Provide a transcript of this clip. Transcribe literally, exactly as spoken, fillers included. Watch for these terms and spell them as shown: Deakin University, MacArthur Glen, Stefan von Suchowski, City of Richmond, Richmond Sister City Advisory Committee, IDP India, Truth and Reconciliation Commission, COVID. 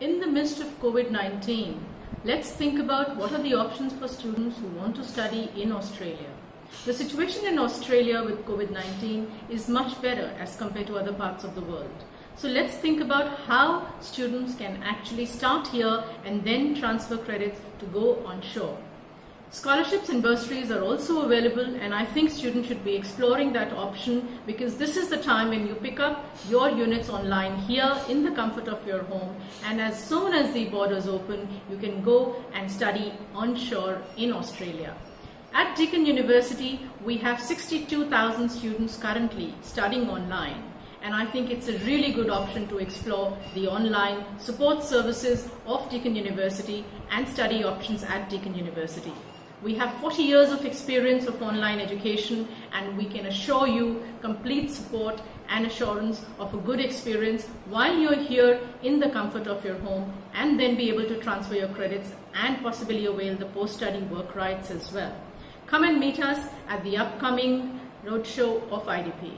in the midst of COVID nineteen, let's think about what are the options for students who want to study in Australia. The situation in Australia with COVID nineteen is much better as compared to other parts of the world. So let's think about how students can actually start here and then transfer credits to go onshore. Scholarships and bursaries are also available, and I think students should be exploring that option, because this is the time when you pick up your units online here in the comfort of your home, and as soon as the borders open, you can go and study onshore in Australia. At Deakin University, we have sixty-two thousand students currently studying online, and I think it's a really good option to explore the online support services of Deakin University and study options at Deakin University. We have forty years of experience of online education, and we can assure you complete support and assurance of a good experience while you're here in the comfort of your home, and then be able to transfer your credits and possibly avail the post-study work rights as well. Come and meet us at the upcoming roadshow of I D P.